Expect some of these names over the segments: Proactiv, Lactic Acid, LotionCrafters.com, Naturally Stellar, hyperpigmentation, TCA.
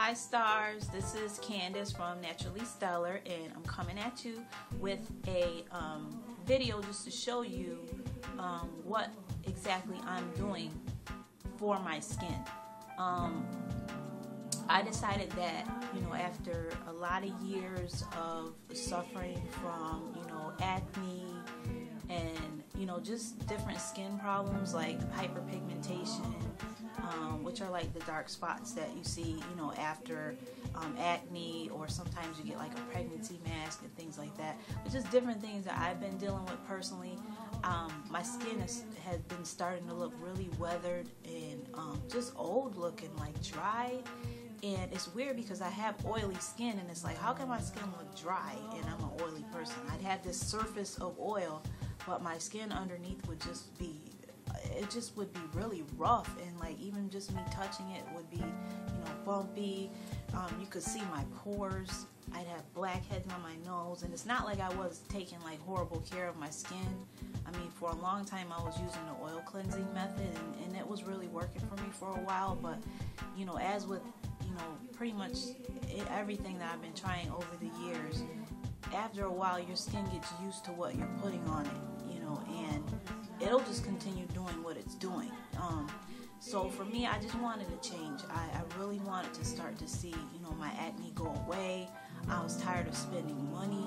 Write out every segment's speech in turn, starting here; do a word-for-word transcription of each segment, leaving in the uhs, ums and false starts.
Hi stars, this is Candace from Naturally Stellar, and I'm coming at you with a um, video just to show you um, what exactly I'm doing for my skin. Um, I decided that, you know, after a lot of years of suffering from, you know, acne and, you know, just different skin problems like hyperpigmentation, um, which are like the dark spots that you see, you know, after um, acne, or sometimes you get like a pregnancy mask and things like that, but just different things that I've been dealing with personally. Um, my skin is, has been starting to look really weathered and um, just old looking, like dry. And it's weird because I have oily skin, and it's like, how can my skin look dry and I'm an oily person? I'd have this surface of oil, but my skin underneath would just be, it just would be really rough, and like even just me touching it would be, you know, bumpy. Um, you could see my pores. I'd have blackheads on my nose, and it's not like I was taking like horrible care of my skin. I mean, for a long time I was using the oil cleansing method, and, and it was really working for me for a while, but, you know, as with you know, pretty much everything that I've been trying over the years, after a while your skin gets used to what you're putting on it, you know, and it'll just continue doing what it's doing. Um, so for me, I just wanted a change. I, I really wanted to start to see, you know, my acne go away. I was tired of spending money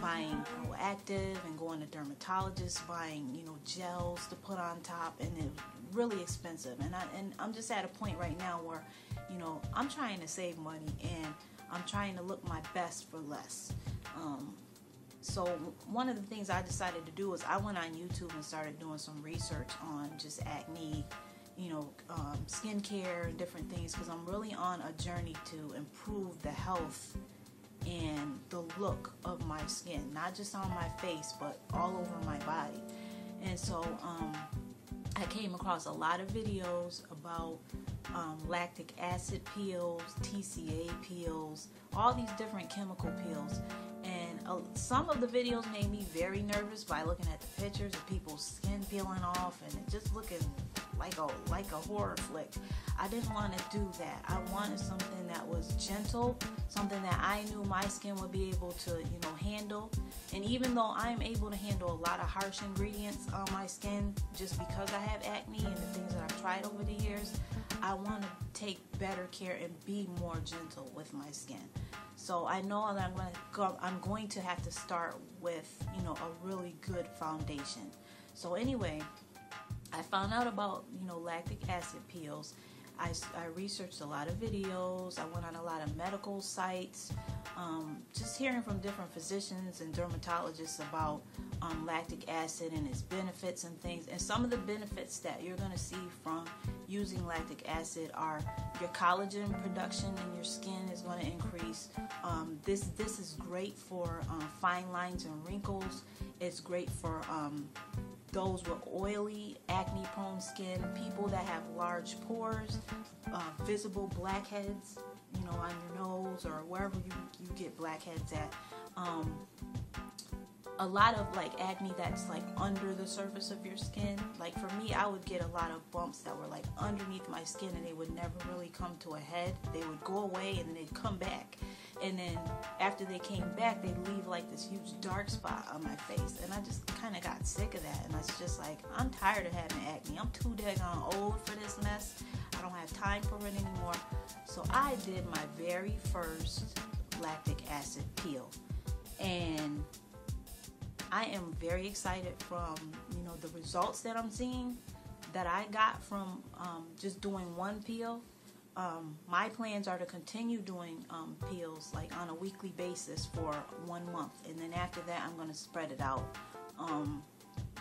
buying Proactiv and going to dermatologists, buying, you know, gels to put on top, and it really expensive, and, I, and I'm just at a point right now where, you know, I'm trying to save money, and I'm trying to look my best for less. Um, so one of the things I decided to do is I went on YouTube and started doing some research on just acne, you know, um, skincare and different things, because I'm really on a journey to improve the health and the look of my skin, not just on my face, but all over my body. And so, um, I came across a lot of videos about um, lactic acid peels, T C A peels, all these different chemical peels, and uh, some of the videos made me very nervous by looking at the pictures of people's skin peeling off and it just looking like a like a horror flick. I didn't want to do that. I wanted something that was gentle, something that I knew my skin would be able to, you know, handle. And even though I'm able to handle a lot of harsh ingredients on my skin, just because I have acne and the things that I've tried over the years, I want to take better care and be more gentle with my skin. So I know that I'm going to go, I'm going to have to start with, you know, a really good foundation. So anyway, I found out about, you know, lactic acid peels. I, I researched a lot of videos. I went on a lot of medical sites, um, just hearing from different physicians and dermatologists about um, lactic acid and its benefits and things. And some of the benefits that you're going to see from using lactic acid are your collagen production in your skin is going to increase. Um, this this is great for um, fine lines and wrinkles. It's great for um, those with oily, acne-prone skin, people that have large pores, uh, visible blackheads, you know, on your nose or wherever you, you get blackheads at. Um, a lot of like acne that's like under the surface of your skin. Like for me, I would get a lot of bumps that were like underneath my skin, and they would never really come to a head. They would go away and then they'd come back. And then after they came back, they leave like this huge dark spot on my face, and I just kind of got sick of that, and I was just like, I'm tired of having acne. I'm too daggone old for this mess. I don't have time for it anymore. So I did my very first lactic acid peel, and I am very excited from, you know, the results that I'm seeing that I got from um, just doing one peel. Um, my plans are to continue doing um, peels like on a weekly basis for one month, and then after that I'm going to spread it out um,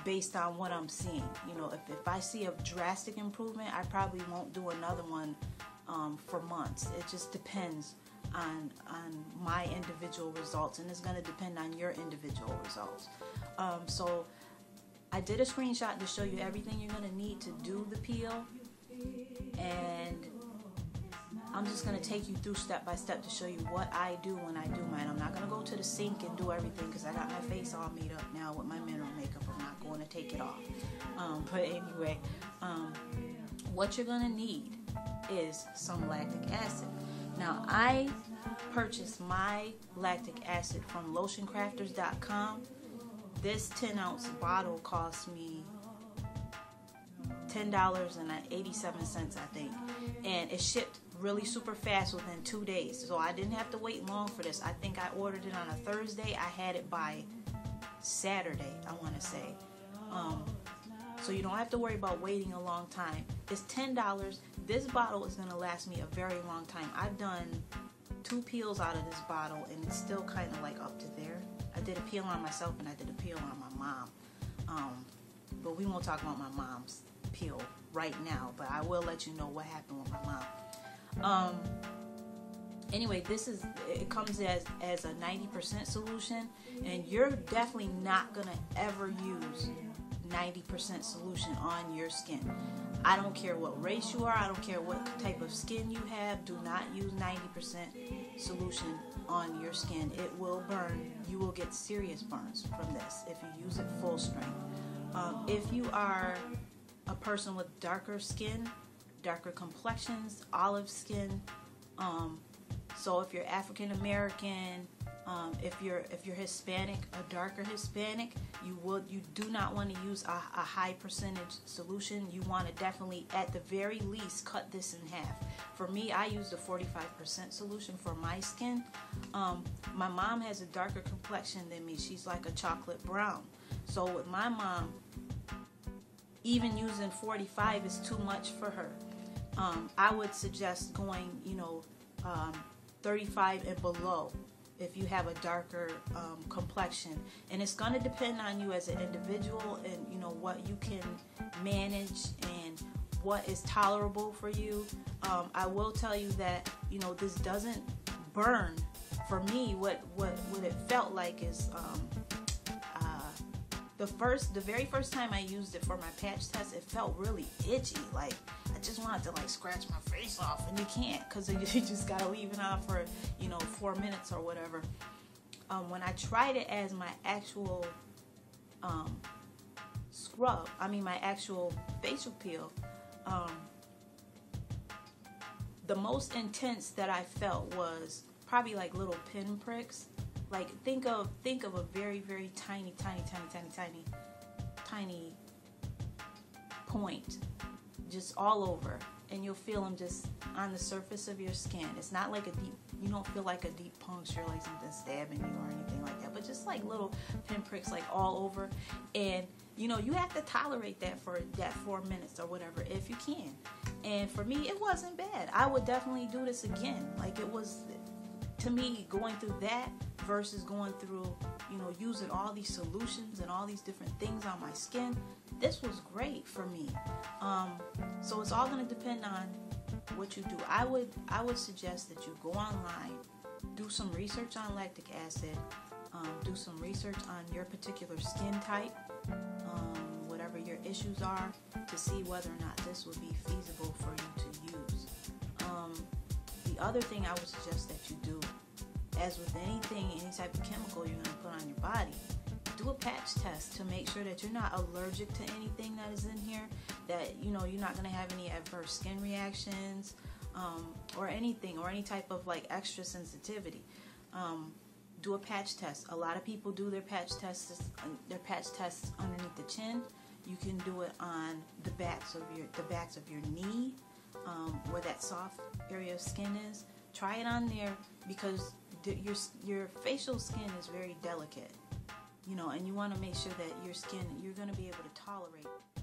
based on what I'm seeing. You know, if, if I see a drastic improvement, I probably won't do another one um, for months. It just depends on, on my individual results, and it's going to depend on your individual results. Um, so I did a screenshot to show you everything you're going to need to do the peel, and I'm just going to take you through step by step to show you what I do when I do mine. I'm not going to go to the sink and do everything because I got my face all made up now with my mineral makeup. I'm not going to take it off. Um, but anyway, um, what you're going to need is some lactic acid. Now, I purchased my lactic acid from Lotion Crafters dot com. This ten ounce bottle cost me ten dollars and eighty-seven cents, I think, and it shipped really super fast within two days, so I didn't have to wait long for this. I think I ordered it on a Thursday. I had it by Saturday, I want to say. Um, so you don't have to worry about waiting a long time. It's ten dollars. This bottle is going to last me a very long time. I've done two peels out of this bottle, and it's still kind of like up to there. I did a peel on myself, and I did a peel on my mom. Um, but we won't talk about my mom's peel right now, but I will let you know what happened with my mom. Um, anyway, this is, it comes as, as a ninety percent solution, and you're definitely not going to ever use ninety percent solution on your skin. I don't care what race you are, I don't care what type of skin you have, do not use ninety percent solution on your skin. It will burn. You will get serious burns from this if you use it full strength. Um, if you are a person with darker skin, darker complexions, olive skin. Um, so if you're African American, um, if you're if you're Hispanic, a darker Hispanic, you would you do not want to use a, a high percentage solution. You want to definitely, at the very least, cut this in half. For me, I used a forty-five percent solution for my skin. Um, my mom has a darker complexion than me. She's like a chocolate brown. So with my mom, even using forty-five is too much for her. Um, I would suggest going, you know, um, thirty-five and below if you have a darker um, complexion. And it's going to depend on you as an individual and, you know, what you can manage and what is tolerable for you. Um, I will tell you that, you know, this doesn't burn. For me, what, what, what it felt like is... Um, The first, the very first time I used it for my patch test, it felt really itchy. Like, I just wanted to, like, scratch my face off, and you can't, because you just got to leave it on for, you know, four minutes or whatever. Um, when I tried it as my actual um, scrub, I mean my actual facial peel, um, the most intense that I felt was probably like little pin pricks. Like, think of think of a very, very tiny, tiny, tiny, tiny, tiny, tiny point just all over. And you'll feel them just on the surface of your skin. It's not like a deep, you don't feel like a deep puncture, like something stabbing you or anything like that. But just like little pinpricks, like all over. And, you know, you have to tolerate that for that four minutes or whatever if you can. And for me, it wasn't bad. I would definitely do this again. Like, it was, to me, going through that versus going through, you know, using all these solutions and all these different things on my skin, this was great for me. Um, so it's all going to depend on what you do. I would I would suggest that you go online, do some research on lactic acid, um, do some research on your particular skin type, um, whatever your issues are, to see whether or not this would be feasible for you to use. Um, the other thing I would suggest that you do, as with anything, any type of chemical you're going to put on your body, do a patch test to make sure that you're not allergic to anything that is in here, that, you know, you're not going to have any adverse skin reactions um, or anything, or any type of, like, extra sensitivity. Um, do a patch test. A lot of people do their patch tests, their patch tests underneath the chin. You can do it on the backs of your, the backs of your knee, um, where that soft area of skin is. Try it on there, because Your, your facial skin is very delicate, you know, and you want to make sure that your skin, you're going to be able to tolerate